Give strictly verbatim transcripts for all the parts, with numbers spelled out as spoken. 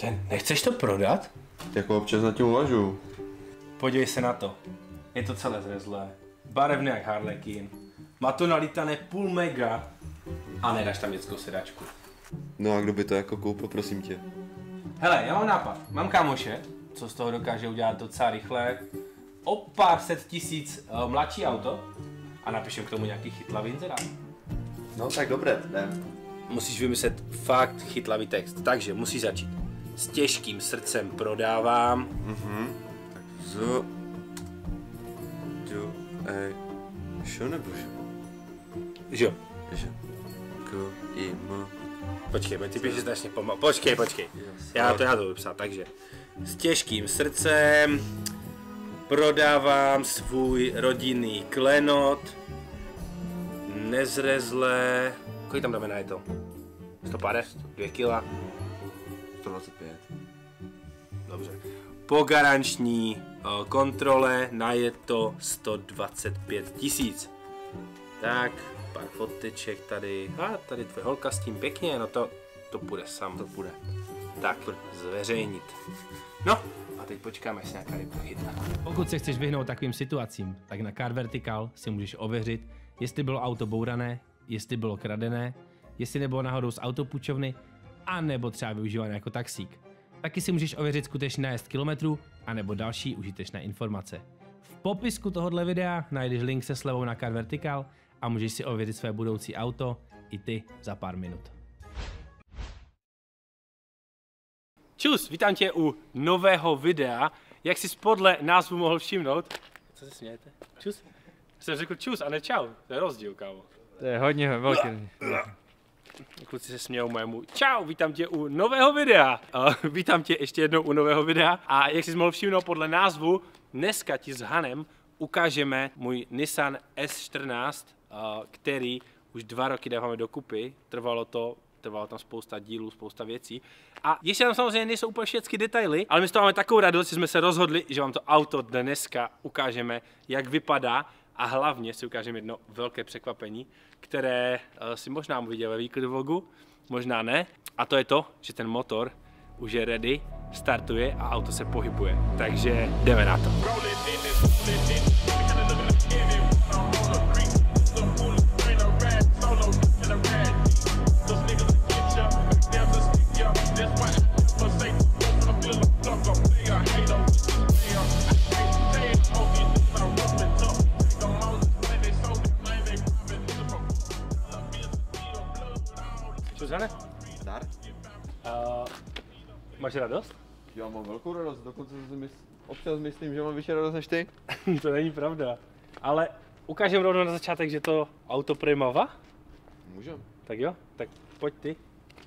Ten, nechceš to prodat? Jako občas na tím uvažuju. Podívej se na to. Je to celé zrezlé. Barevné jak Harlequin. Má to nalítané půl mega. A nedáš tam dětskou sedačku. No a kdo by to jako koupil, prosím tě? Hele, já mám nápad. Mám kámoše, co z toho dokáže udělat docela rychle. O pár set tisíc uh, mladší auto. A napíšem k tomu nějaký chytlavý inzerát. No tak dobré, ne? Musíš vymyslet fakt chytlavý text. Takže musíš začít. S těžkým srdcem prodávám. Mhm. Tak z... Do... E... Šo nebo žo? Žo. Žo. K... I... M... Počkej, ty píšeš strašně pomalu. Počkej, počkej. Já to, já to budu psát, takže. S těžkým srdcem prodávám svůj rodinný klenot. Nezrezlé. Kolik tam dáme na to? sto padesát? dvě kila? sto dvacet pět. Dobře. Po garanční kontrole najeto sto dvacet pět tisíc. Tak, pár foteček tady. A tady tvoje holka s tím pěkně, no to, to bude sam. To bude. Tak, zveřejnit. No, a teď počkáme, až se nějaká ryba chytne. Pokud se chceš vyhnout takovým situacím, tak na Car Vertical si můžeš ověřit, jestli bylo auto bourané, jestli bylo kradené, jestli nebylo náhodou z autopůjčovny, a nebo třeba využívané jako taxík. Taky si můžeš ověřit skutečný nájezd kilometrů, anebo další užitečné informace. V popisku tohoto videa najdeš link se slevou na Car Vertical a můžeš si ověřit své budoucí auto i ty za pár minut. Čus, vítám tě u nového videa. Jak jsi podle názvu mohl všimnout? Co se smějete? Čus? Jsem řekl čus a ne čau. To je rozdíl, kámo. To je hodně velký. Kluci se smějou mému. Čau, vítám tě u nového videa. Uh, vítám tě ještě jednou u nového videa. A jak jsi mohl všimnout podle názvu, dneska ti s Hanem ukážeme můj Nissan S čtrnáct, uh, který už dva roky dáváme dokupy. Trvalo to, trvalo tam spousta dílů, spousta věcí. A ještě tam samozřejmě nejsou úplně všechny detaily, ale my s toho máme takovou radost, že jsme se rozhodli, že vám to auto dneska ukážeme, jak vypadá. A hlavně si ukážeme jedno velké překvapení, které si možná viděl ve Weekly Vlogu, možná ne. A to je to, že ten motor už je ready, startuje a auto se pohybuje. Takže jdeme na to. Máš radost? Já mám velkou radost, dokonce mysl... občas myslím, že mám větší radost než ty. To není pravda. Ale ukážeme rovnou na začátek, že to auto primava? Můžem. Tak jo, tak pojď ty.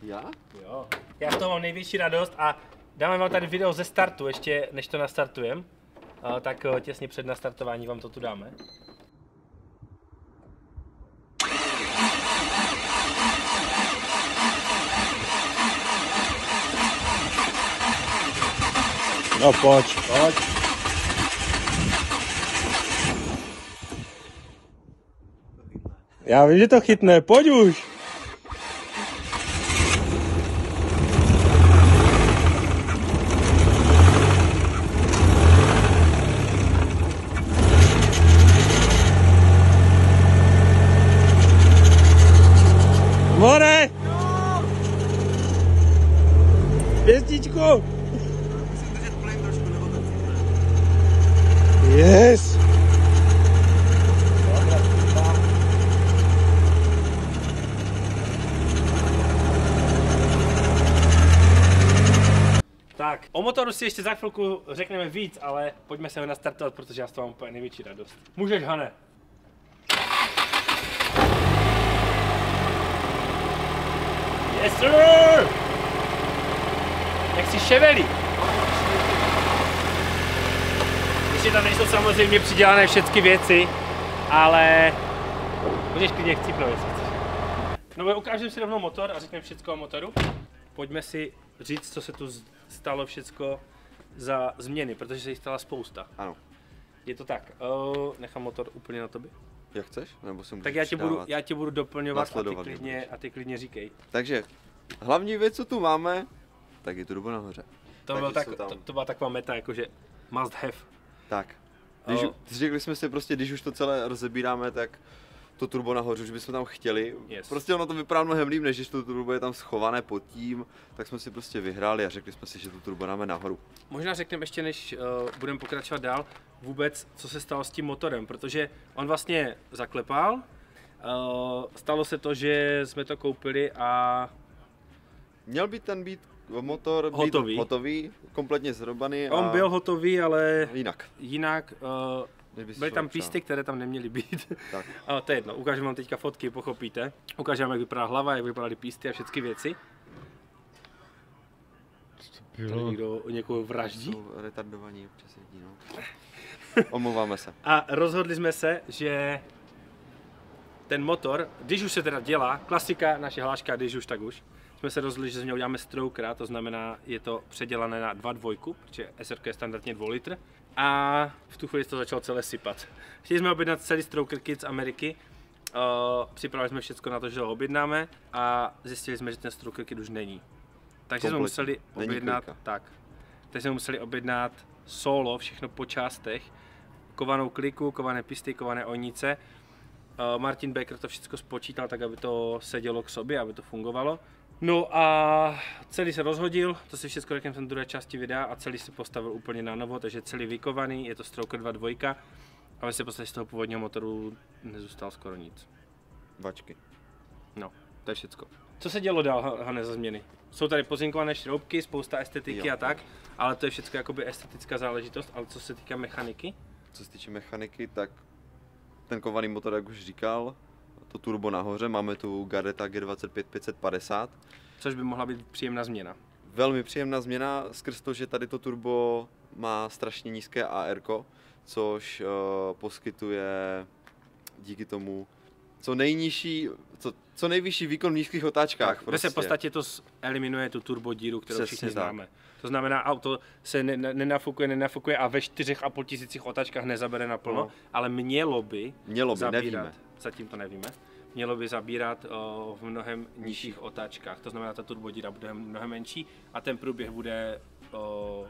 Já? Jo. Já z toho mám největší radost a dáme vám tady video ze startu, ještě než to nastartujeme. Tak těsně před nastartování vám to tu dáme. No pojď, pojď. Já vím, že to chytne, pojď už. More! Pěstičku! Yes! Tak, o motoru si ještě za chvilku řekneme víc, ale pojďme se ho nastartovat, protože já z toho mám úplně největší radost. Můžeš, Hane! Yes, sir! Jak si ševelí! Ještě tam nejsou samozřejmě přidělané všechny věci, ale můžeš klidně chcípnout, jestli chceš. No, ukážeme si rovnou motor a řekneme všechno o motoru. Pojďme si říct, co se tu stalo všechno za změny, protože se jich stala spousta. Ano. Je to tak. O, nechám motor úplně na tobě. Jak chceš? Nebo si můžeš tak já tě, budu, já tě budu doplňovat a ty, klidně, a ty klidně říkej. Takže hlavní věc, co tu máme, tak je to turbo nahoře. To, byl tak, to, to byla taková meta, jakože must have. Tak. Když, oh. Řekli jsme si prostě, když už to celé rozebíráme, tak to turbo nahoře, už bychom tam chtěli. Yes. Prostě ono to vypadá mnohem líp, než když to turbo je tam schované pod tím, tak jsme si prostě vyhráli a řekli jsme si, že to turbo dáme nahoru. Možná řekneme ještě, než uh, budeme pokračovat dál, vůbec, co se stalo s tím motorem, protože on vlastně zaklepal, uh, stalo se to, že jsme to koupili a... Měl by ten být motor hotový, být hotový kompletně zrobaný. A... On byl hotový, ale jinak. jinak uh, Byly tam písty, které tam neměly být. Tak. A to je jedno, ukážeme vám teďka fotky, pochopíte. Ukážeme, jak vypadá hlava, jak vypadaly písty a všechny věci. Tady někdo někoho vraždí. Jsou retardovaní občas lidí, no. Omlouváme se. A rozhodli jsme se, že ten motor, když už se teda dělá, klasika, naše hláška, když už, tak už, jsme se rozhodli, že z něho uděláme stroukra, to znamená, je to předělané na dva dvojku, protože S R K je standardně dvou litr. A v tu chvíli to začalo celé sypat. Chtěli jsme objednat celý Stroker Kit z Ameriky, uh, připravili jsme všechno na to, že ho objednáme a zjistili jsme, že ten Stroker Kit už není. Takže kompletně. jsme museli objednat, tak, takže jsme museli objednat solo, všechno po částech, kovanou kliku, kované pisty, kované ojnice. Uh, Martin Becker to všechno spočítal tak, aby to sedělo k sobě, aby to fungovalo. No a celý se rozhodil, to si všechno řekneme v druhé části videa a celý se postavil úplně na novo, takže celý vykovaný, je to Stroker dva dvojka a vlastně podstatě z toho původního motoru nezůstal skoro nic. Vačky. No, to je všechno. Co se dělo dál, Hane, za změny? Jsou tady pozinkované šroubky, spousta estetiky jo. a tak, ale to je všechno jakoby estetická záležitost, ale co se týká mechaniky? Co se týče mechaniky, tak ten kovaný motor, jak už říkal, to turbo nahoře, máme tu GARRETTA G dvacet pět pět set padesát. Což by mohla být příjemná změna. Velmi příjemná změna, skrz to, že tady to turbo má strašně nízké A R ko, což uh, poskytuje díky tomu co nejnižší, co, co nejvyšší výkon v nízkých otáčkách. Prostě. Ve se v podstatě to eliminuje tu turbo díru, kterou Přesně všichni známe. Tak. To znamená, auto se nenafukuje, nenafukuje a ve čtyřech a půl tisících otáčkách nezabere naplno, no. ale mělo by, mělo by zabírat. Nevíme. Zatím to nevíme, mělo by zabírat o, v mnohem nižších otáčkách, to znamená, ta turbodíra bude mnohem menší a ten průběh bude o,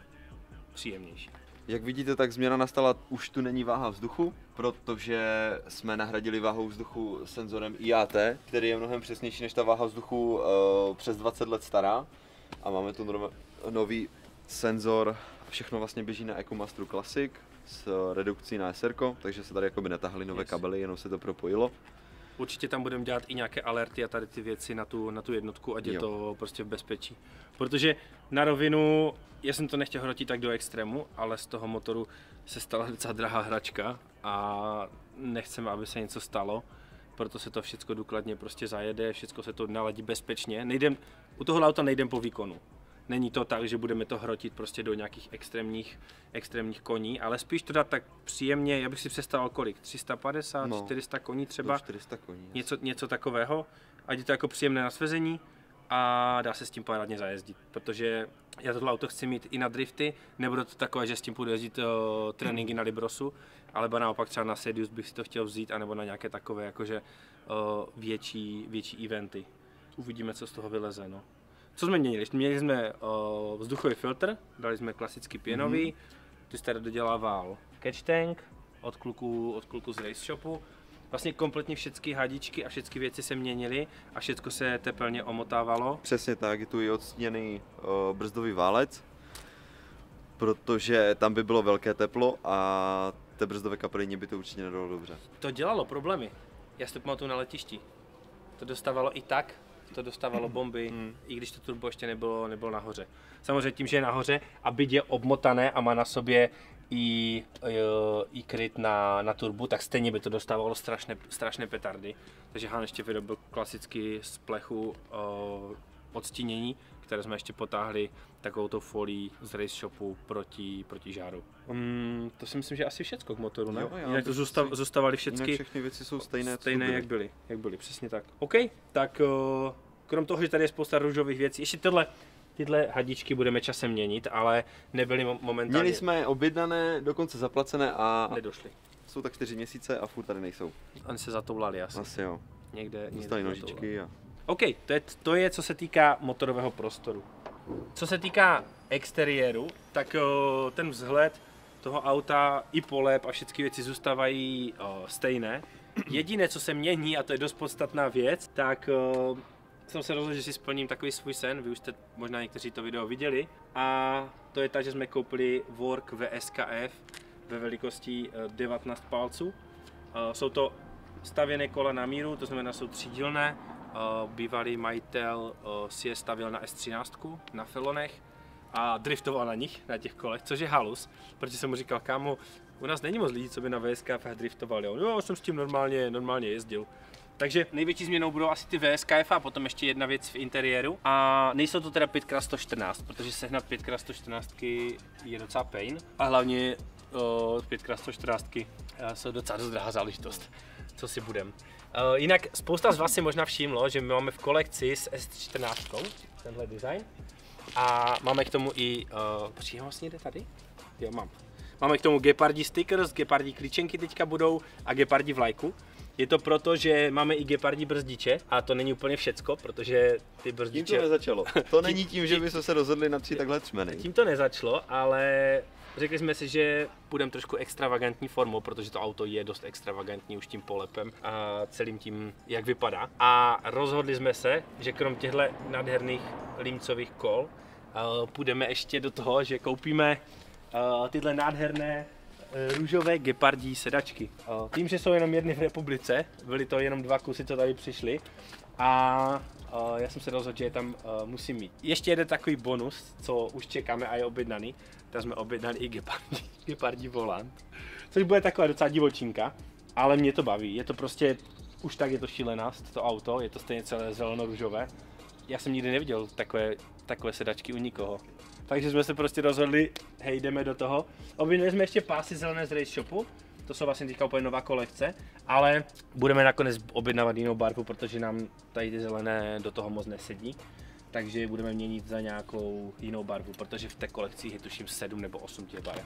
příjemnější. Jak vidíte, tak změna nastala, už tu není váha vzduchu, protože jsme nahradili váhou vzduchu senzorem I A T, který je mnohem přesnější než ta váha vzduchu o, přes dvacet let stará a máme tu nový senzor, všechno vlastně běží na EcoMastru Classic. S redukcí na S R ko, takže se tady jakoby netahly nové yes. kabely, jenom se to propojilo. Určitě tam budeme dělat i nějaké alerty a tady ty věci na tu, na tu jednotku, ať jo. je to prostě v bezpečí. Protože na rovinu, já jsem to nechtěl hrotit tak do extrému, ale z toho motoru se stala docela drahá hračka a nechceme, aby se něco stalo, proto se to všechno důkladně prostě zajede, všechno se to naladí bezpečně. Nejdem, u toho auta nejdem po výkonu. Není to tak, že budeme to hrotit prostě do nějakých extrémních, extrémních koní, ale spíš to dát tak příjemně, já bych si představil kolik, tři sta padesát, no, čtyři sta koní třeba, čtyři sta koní, něco, něco takového, ať je to jako příjemné na svezení a dá se s tím parádně zajezdit, protože já tohle auto chci mít i na drifty, nebude to takové, že s tím půjdu jezdit o, tréninky na Librosu, ale naopak třeba na Sedius bych si to chtěl vzít, anebo na nějaké takové jakože o, větší, větší eventy. Uvidíme, co z toho vyleze. No. Co jsme měnili? Měnili jsme uh, vzduchový filtr, dali jsme klasický pěnový, mm-hmm. ty jsi tady dodělával catch tank od kluku, od kluku z race shopu. Vlastně kompletně všechny hadičky a všechny věci se měnily a všechno se tepelně omotávalo. Přesně tak, je tu i odstíněný uh, brzdový válec, protože tam by bylo velké teplo a té brzdové kapelině by to určitě nedalo dobře. To dělalo problémy, já si to pamatuju na letišti, to dostávalo i tak. To dostávalo bomby, mm. i když to turbo ještě nebylo, nebylo nahoře. Samozřejmě tím, že je nahoře a byť je obmotané a má na sobě i, i, i kryt na, na turbu, tak stejně by to dostávalo strašné, strašné petardy. Takže Han ještě vyrobil klasicky z plechu o, odstínění, které jsme ještě potáhli takovouto folí z race shopu proti, proti žáru. Mm, to si myslím, že asi všecko k motoru, ne? Jo, jo, jinak to zůstav, zůstavaly všechny věci jsou stejné, stejné byly. Jak, byly, jak byly. Přesně tak. OK, tak krom toho, že tady je spousta růžových věcí, ještě tohle, tyhle hadičky budeme časem měnit, ale nebyly momentálně. Měli jsme objednané, dokonce zaplacené a nedošly. Jsou tak čtyři měsíce a furt tady nejsou. Oni se zatoulali asi. Asi jo. Někde, někde nožičky a... OK, to je, to je co se týká motorového prostoru. Co se týká exteriéru, tak ten vzhled toho auta i polep a všechny věci zůstávají stejné. Jediné, co se mění, a to je dost podstatná věc, tak jsem se rozhodl, že si splním takový svůj sen, vy už jste možná někteří to video viděli, a to je ta, že jsme koupili Work V S K F ve velikosti devatenáct palců. Jsou to stavěné kola na míru, to znamená, jsou třídílné. Bývalý majitel si je stavěl na S třináct na felonech a driftoval na nich, na těch kolech, což je halus, protože jsem mu říkal, kámo, u nás není moc lidí, co by na V S K F driftovali, jo, jo, jsem s tím normálně, normálně jezdil. Takže největší změnou budou asi ty V S K F a potom ještě jedna věc v interiéru. A nejsou to teda pět krát sto čtrnáct, protože sehnat pět krát sto čtrnáct je docela pain. A hlavně o, pět krát sto čtrnáct jsou docela dost drahá záležitost, co si budem. O, jinak spousta z vás si možná všimlo, že my máme v kolekci s S čtrnáct tenhle design. A máme k tomu i... Uh, Počkej, vlastně jde tady? Jo, mám. Máme k tomu gepardí stickers, gepardí klíčenky teďka budou a gepardí vlajku. Je to proto, že máme i gepardí brzdiče a to není úplně všecko, protože ty brzdiče... Tím to nezačalo. To není tím, že bychom se rozhodli na tři takhle třmeny. Tím to nezačalo, ale řekli jsme si, že půjdeme trošku extravagantní formou, protože to auto je dost extravagantní už tím polepem a celým tím, jak vypadá. A rozhodli jsme se, že krom těchto nádherných límcových kol půjdeme ještě do toho, že koupíme tyhle nádherné růžové gepardí sedačky. Tím, že jsou jenom jedny v republice, byly to jenom dva kusy, co tady přišly, a já jsem se rozhodl, že je tam musím mít. Ještě jeden takový bonus, co už čekáme a je objednaný, tak jsme objednali i gepardí, gepardí volant, což bude taková docela divočinka, ale mě to baví, je to prostě, už tak je to šílenost, to auto, je to stejně celé zeleno-růžové. Já jsem nikdy neviděl takové, takové sedačky u nikoho. Takže jsme se prostě rozhodli, hej, jdeme do toho. Objednali jsme ještě pásy zelené z Race Shopu, to jsou vlastně teďka úplně nová kolekce, ale budeme nakonec objednávat jinou barvu, protože nám tady ty zelené do toho moc nesedí. Takže budeme měnit za nějakou jinou barvu, protože v té kolekci je tuším sedm nebo osm těch barev.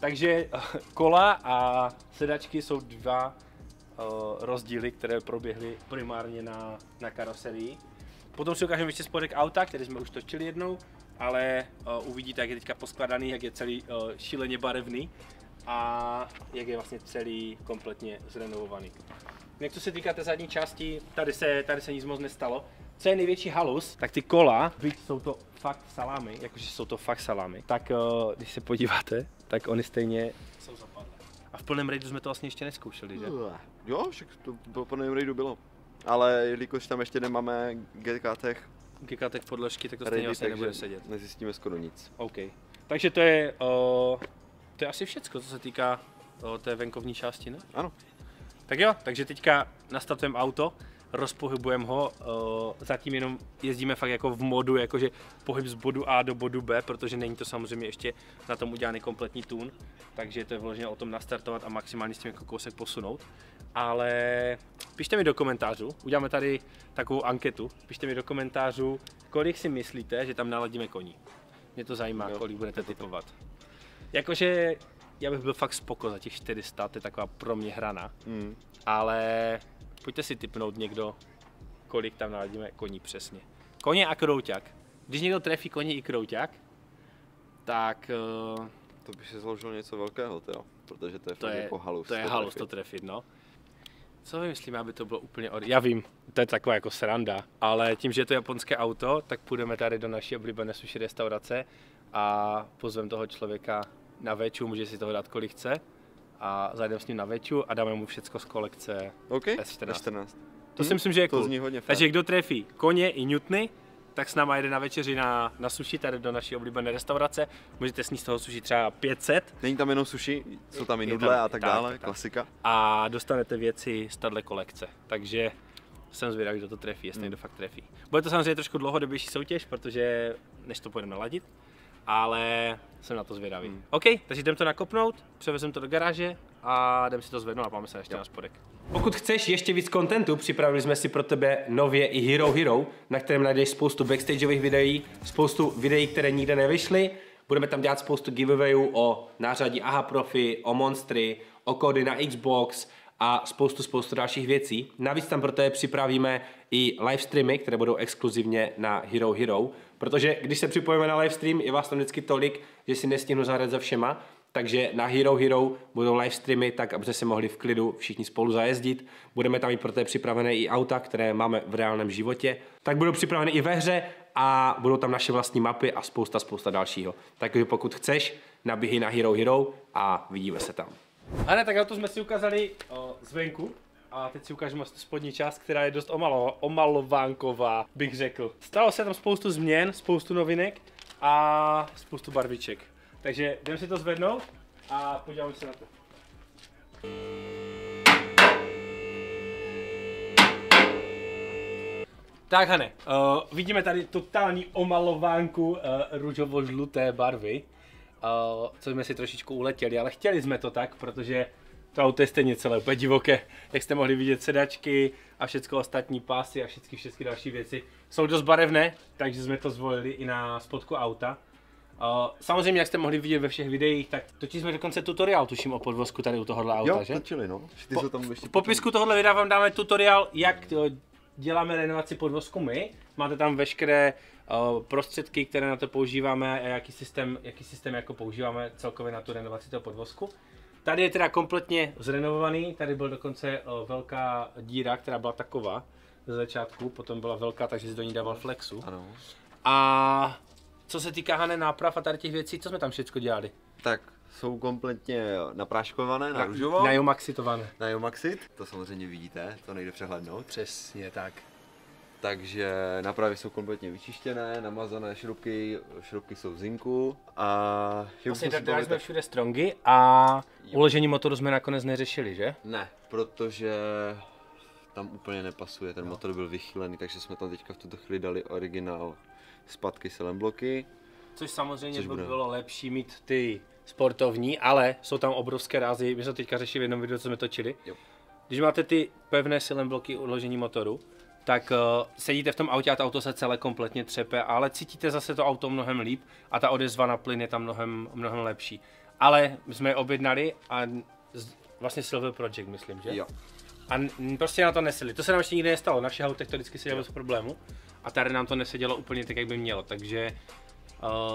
Takže kola a sedačky jsou dva uh, rozdíly, které proběhly primárně na, na karoserii. Potom si ukážeme ještě spodek auta, který jsme už točili jednou, ale uh, uvidíte, jak je teďka poskladaný, jak je celý uh, šíleně barevný a jak je vlastně celý kompletně zrenovovaný. Jak to se týká té zadní části, tady se, tady se nic moc nestalo. Co je největší halus, tak ty kola, víc jsou to fakt salámy, jakože jsou to fakt salámy, tak uh, když se podíváte, tak oni stejně jsou zapadlé. A v plném rejdu jsme to vlastně ještě nezkoušeli, že? Jo, však to po plném rejdu bylo. Ale jelikož tam ještě nemáme GKTech, GKTech podložky, tak to stejně vlastně nebude sedět. Nezjistíme skoro nic. OK. Takže to je, o, to je asi všecko, co se týká o, té venkovní části, ne? Ano. Tak jo, takže teďka nastartujeme auto, rozpohybujeme ho, o, zatím jenom jezdíme fakt jako v modu, jakože pohyb z bodu A do bodu B, protože není to samozřejmě ještě na tom udělaný kompletní tun, takže to je vloženě o tom nastartovat a maximálně s tím jako kousek posunout. Ale pište mi do komentářů, uděláme tady takovou anketu, pište mi do komentářů, kolik si myslíte, že tam naladíme koní. Mě to zajímá, kolik budete typovat. Jakože já bych byl fakt spoko za těch čtyři sta, to je taková pro mě hrana, mm. ale pojďte si tipnout někdo, kolik tam naladíme koní přesně. Koně a krouťák. Když někdo trefí koně i krouťák, tak... Uh, to by se zložilo něco velkého, teda, protože to je, to je jako halus. To je halus to trefit, no. Co myslím, aby to bylo úplně od... Já vím, to je taková jako sranda, ale tím, že je to japonské auto, tak půjdeme tady do naší oblíbené sushi restaurace a pozveme toho člověka na veču, může si toho dát kolik chce a zajdeme s ním na veču a dáme mu všecko z kolekce okay. S čtrnáct. To hmm, si myslím, že je cool. To zní hodně. Takže kdo trefí koně i ňutny, tak s náma jde na večeři na, na sushi tady do naší oblíbené restaurace. Můžete snít z toho sushi třeba pět set. Není tam jenom sushi, jsou tam i nudle tam, a tak, tak dále, tak, klasika. A dostanete věci z této kolekce, takže jsem zvědavý, kdo to trefí, jestli hmm. někdo fakt trefí. Bude to samozřejmě trošku dlouhodobější soutěž, protože než to půjdeme naladit, ale jsem na to zvědavý. Hmm. OK, takže jdem to nakopnout, převezem to do garáže a jdem si to zvednout a páme se ještě jo. na spodek. Pokud chceš ještě víc kontentu, připravili jsme si pro tebe nově i Hero Hero, na kterém najdeš spoustu backstageových videí, spoustu videí, které nikde nevyšly. Budeme tam dělat spoustu giveawayů o nářadí Aha Profi, o monstry, o kódy na Xbox a spoustu, spoustu dalších věcí. Navíc tam pro tebe připravíme i livestreamy, které budou exkluzivně na HeroHero, protože když se připojíme na livestream, je vás tam vždycky tolik, že si nestihnu zahrát za všema, takže na HeroHero budou livestreamy, tak abyste se mohli v klidu všichni spolu zajezdit. Budeme tam mít pro tebe připravené i auta, které máme v reálném životě. Tak budou připraveny i ve hře a budou tam naše vlastní mapy a spousta, spousta dalšího. Takže pokud chceš, nabíhej na HeroHero a vidíme se tam. A ne, tak auto jsme si ukázali o, zvenku a teď si ukážeme spodní část, která je dost omalo, omalovánková, bych řekl. Stalo se tam spoustu změn, spoustu novinek a spoustu barviček. Takže jdeme si to zvednout a podíváme se na to. Tak Hane, uh, vidíme tady totální omalovánku uh, růžovo-žluté barvy, uh, co jsme si trošičku uletěli, ale chtěli jsme to tak, protože to auto je stejně celé úplně divoké, jak jste mohli vidět sedačky a všechno ostatní pásy a všechny, všechny další věci jsou dost barevné, takže jsme to zvolili i na spodku auta. Uh, samozřejmě, jak jste mohli vidět ve všech videích, tak točili jsme dokonce tutoriál, tuším, o podvozku tady u tohohle auta, jo, že? Jo, točili, no. Ty po, tam ještě v popisku tohohle videa vám dáme tutoriál, jak děláme renovaci podvozku my. Máte tam veškeré uh, prostředky, které na to používáme a jaký systém, jaký systém jako používáme celkově na tu renovaci toho podvozku. Tady je teda kompletně zrenovovaný, tady byla dokonce uh, velká díra, která byla taková ze začátku, potom byla velká, takže si do ní dával flexu. Ano. A co se týká Hane náprav a tady těch věcí, co jsme tam všechno dělali? Tak jsou kompletně napráškované, na růžovo. Najomaxitované. Najomaxit, to samozřejmě vidíte, to nejde přehlédnout. Přesně tak. Takže nápravy jsou kompletně vyčištěné, namazané šrubky, šrubky jsou v zinku a... Vlastně tak dali jsme všude strongy a jo. Uložení motoru jsme nakonec neřešili, že? Ne, protože tam úplně nepasuje, ten no. Motor byl vychýlený, takže jsme tam teďka v tuto chvíli dali originál. Spadky se bloky. Což samozřejmě což by bude. Bylo lepší mít ty sportovní, ale jsou tam obrovské rázy. My jsme teďka řešili v jednom videu, co jsme točili. Jo. Když máte ty pevné silen bloky uložení motoru, tak uh, sedíte v tom autě a to auto se celé kompletně třepe, ale cítíte zase to auto mnohem líp a ta odezva na plyn je tam mnohem, mnohem lepší. Ale my jsme je objednali a z, vlastně Silver Project, myslím, že? Jo. A prostě na to neseli. To se nám ještě nikdy nestalo, na všech autech to vždycky sedělo bez problému. A tady nám to nesedělo úplně tak, jak by mělo, takže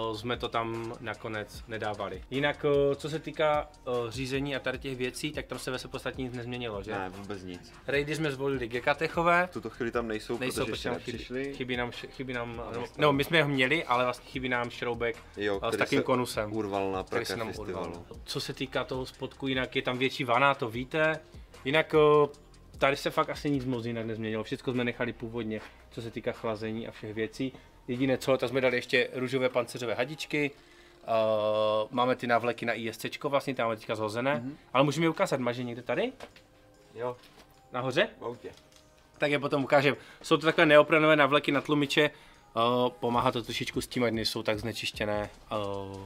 uh, jsme to tam nakonec nedávali. Jinak, uh, co se týká uh, řízení a tady těch věcí, tak tam se ve se podstatě nic nezměnilo, že? Ne, vůbec nic. Rejdy jsme zvolili GKTechové. V tuto chvíli tam nejsou, nejsou protože tam chybí, chybí nám, chybí nám no, no, no, my jsme ho měli, ale vlastně chybí nám šroubek jo, s takým konusem. Urval na který se nám urval. Co se týká toho spodku, jinak je tam větší vana, to víte. Jinak, uh, tady se fakt asi nic moc jinak nezměnilo, všechno jsme nechali původně, co se týká chlazení a všech věcí. Jediné co, tak jsme dali ještě růžové pancéřové hadičky, uh, máme ty návleky na I S C, vlastně tam máme teďka zhozené, mm-hmm. ale můžeme je ukázat, máš je někde tady? Jo. Nahoře? V autě. Tak je potom ukážem, jsou to takové neoprenové návleky na tlumiče, uh, pomáhá to trošičku s tím, ať nejsou tak znečištěné uh,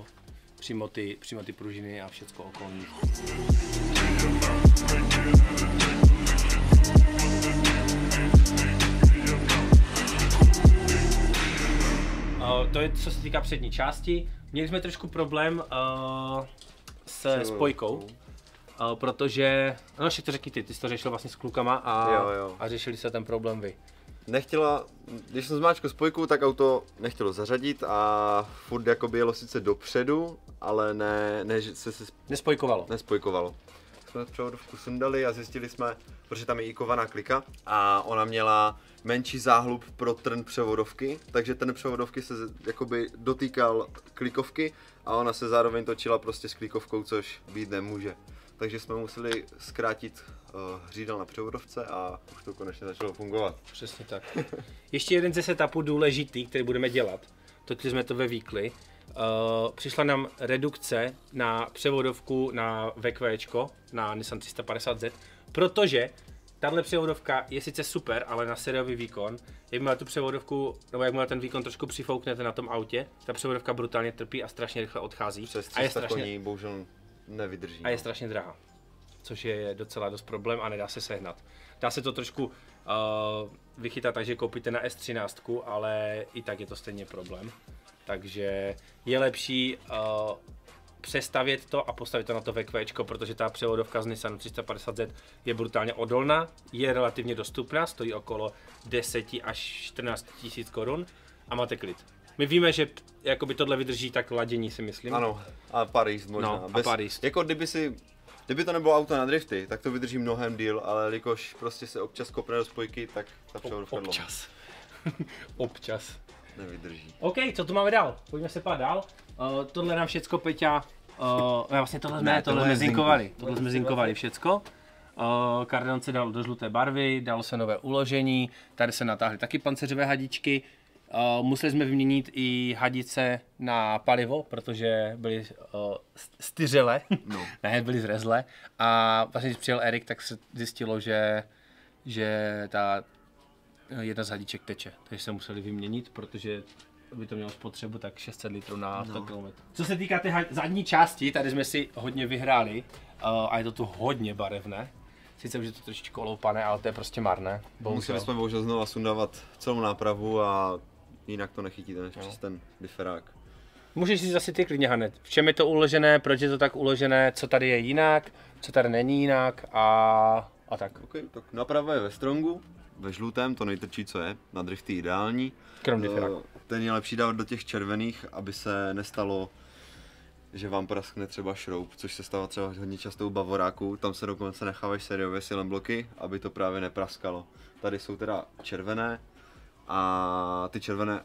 přímo, ty, přímo ty pružiny a všecko okolní. To je, co se týká přední části. Měli jsme trošku problém uh, se spojkou, uh, protože, no všechno řekni ty, ty jsi to řešil vlastně s klukama a, jo, jo. a řešili se ten problém vy. Nechtěla, když jsem zmáčkl spojku, tak auto nechtělo zařadit a furt jakoby jelo sice dopředu, ale ne, ne se, se nespojkovalo. nespojkovalo. Jsme převodovku sundali a zjistili jsme, protože tam je i kovaná klika a ona měla menší záhlub pro trn převodovky, takže trn převodovky se jakoby dotýkal klikovky a ona se zároveň točila prostě s klikovkou, což být nemůže. Takže jsme museli zkrátit uh, hřídel na převodovce a už to konečně začalo fungovat. Přesně tak. Ještě jeden ze setupů důležitý, který budeme dělat, točili jsme to ve weekly, Uh, přišla nám redukce na převodovku na VQčko, na Nissan tři sta padesát Z, protože tahle převodovka je sice super, ale na sériový výkon, jakmile tu převodovku, nebo jakmile ten výkon trošku přifouknete na tom autě, ta převodovka brutálně trpí a strašně rychle odchází. Přes tři sta a je strašně, koní bohužel nevydrží. A je strašně drahá, což je docela dost problém a nedá se sehnat. Dá se to trošku uh, vychytat, takže koupíte na S třináct, ale i tak je to stejně problém. Takže je lepší uh, přestavět to a postavit to na to véčko, protože ta převodovka z Nissan tři sta padesát zet je brutálně odolná, je relativně dostupná, stojí okolo deset až čtrnáct tisíc korun a máte klid. My víme, že jakoby tohle vydrží tak ladění, si myslím. Ano, a Paris možná. No, Bez, a Paris. Jako kdyby si, kdyby to nebylo auto na drifty, tak to vydrží mnohem díl, ale jelikož prostě se občas kopne do spojky, tak ta převodovka dlouho. Občas. Občas. Nevydrží. OK, co tu máme dál? Pojďme se pát dál. Uh, tohle nám všecko, Peťa, uh, vlastně tohle jsme, ne, tohle tohle zinkovali, tohle jsme zinkovali všecko. Uh, Kardan se dal do žluté barvy, dalo se nové uložení, tady se natáhly taky pancéřové hadičky. Uh, museli jsme vyměnit i hadice na palivo, protože byly uh, styřele, no. Ne, byly zrezlé. A vlastně když přijel Erik, tak se zjistilo, že, že ta jedna z hadiček teče, takže se museli vyměnit, protože by to mělo spotřebu tak šest set litrů na sto kilometrů. Co se týká té zadní části, tady jsme si hodně vyhráli uh, a je to tu hodně barevné. Sice už je to trošičku oloupané, ale to je prostě marné. Bohužel. Museli jsme bohužel znovu sundávat celou nápravu a jinak to nechytíte než no. Přes ten biferák. Můžeš si zase ty klidně hned. V čem je to uložené, proč je to tak uložené, co tady je jinak, co tady není jinak a, a tak. Okay, tak náprava je ve Strongu. Ve žlutém, to nejtrčí, co je, na drifty ideální. To, ten je lepší dávat do těch červených, aby se nestalo, že vám praskne třeba šroub, což se stává třeba hodně často u Bavoráku. Tam se dokonce nechávají sériové silem bloky, aby to právě nepraskalo. Tady jsou teda červené a ty červené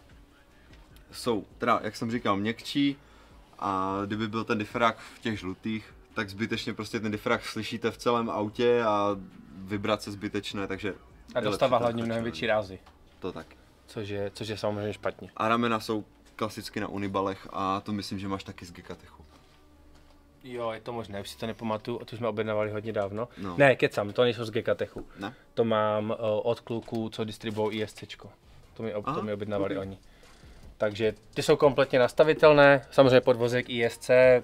jsou, teda, jak jsem říkal, měkčí a kdyby byl ten difrák v těch žlutých, tak zbytečně prostě ten difrák slyšíte v celém autě a vibrace zbytečné, takže a dostává hlavně mnohem větší rázy. To tak. Což je, což je samozřejmě špatně. A ramena jsou klasicky na unibalech a to myslím, že máš taky z GKTechu. Jo, je to možné, už si to nepamatuju, a to jsme objednávali hodně dávno. No. Ne, kecám, to nejsou z GKTechu. Ne? To mám uh, od kluků, co distribuují I S C. To mi, ob, to mi objednávali okay. Oni. Takže ty jsou kompletně nastavitelné, samozřejmě podvozek I S C,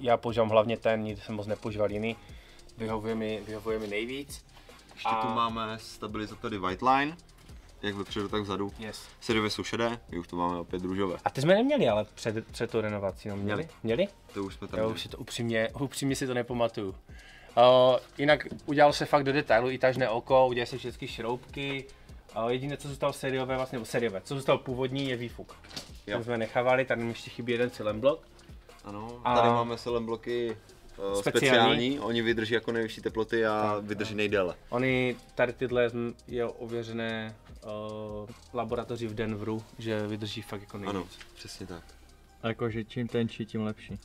já používám hlavně ten, nikdy jsem moc nepoužíval jiný. Vyhovuje mi, vyhovuje mi nejvíc. Ještě tu máme stabilizátory White Line, jak vepředu, tak vzadu. Yes. Seriové jsou šedé, my už tu máme opět růžové. A ty jsme neměli, ale před, před tou renovací, no, měli? Měli? To už jsme tam měli. Já už si to upřímně, upřímně si to nepamatuju. Uh, jinak udělal se fakt do detailu i tažné oko, udělali se všechny šroubky. Uh, jediné, co zůstal seriové, vlastně, nebo seriové, co zůstal původní, je výfuk. Jo. Tam jsme nechávali, tady ještě chybí jeden silent block. Ano, a tady máme silent bloky. Speciální. speciální, oni vydrží jako nejvyšší teploty a tak, vydrží nejdéle. Oni tady tyhle je ověřené uh, laboratoři v Denveru, že vydrží fakt jako nejvíc. Ano, přesně tak. A jakože čím tenčí, tím lepší.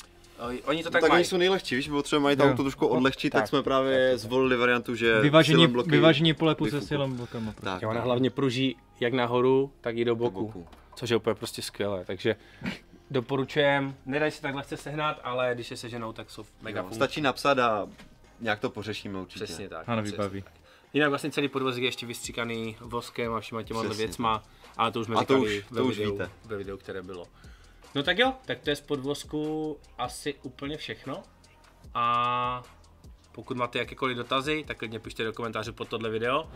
Oni to tak, no, tak oni jsou nejlehčí, víš, protože mají to auto trošku odlehčit, tak, tak jsme právě tak, zvolili variantu, že vyvážení, bloky, vyvážení polepu se silem blokama. Tak, ona hlavně pruží jak nahoru, tak i do boku, do boku. Což je úplně prostě skvělé, takže doporučujem, nedají se takhle chce sehnat, ale když je seženou, tak jsou mega funkční. Stačí napsat a nějak to pořešíme určitě. Přesně tak. A nevybaví. Jinak vlastně celý podvozek je ještě vystříkaný voskem a všema těma věcma, ale to už jsme říkali to už, ve, to už videu, víte. ve videu, které bylo. No tak jo, tak to je z podvozku asi úplně všechno. A pokud máte jakékoliv dotazy, tak klidně pište do komentářů pod tohle video.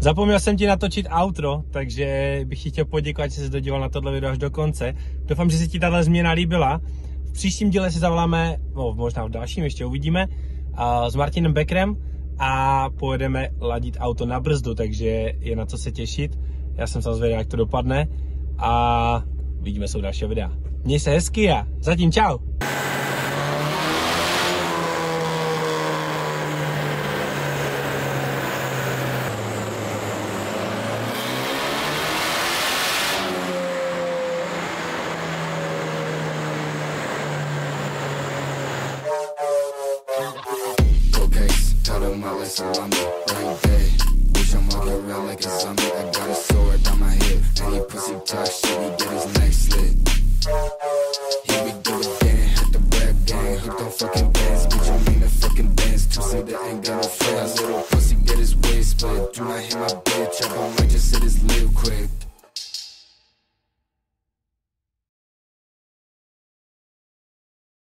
Zapomněl jsem ti natočit outro, takže bych ti chtěl poděkovat, že jsi dodíval na tohle video až do konce. Doufám, že se ti tato změna líbila. V příštím díle si zavoláme, no možná v dalším, ještě uvidíme, uh, s Martinem Beckerem a pojedeme ladit auto na brzdu, takže je na co se těšit. Já jsem samozřejmě zvědavý, jak to dopadne a vidíme se u dalšího videa. Měj se hezky a zatím čau! Little pussy get his waist, but do not hit my bitch up. I might just hit his lip quick.